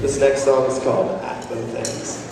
This next song is called "At Both Ends."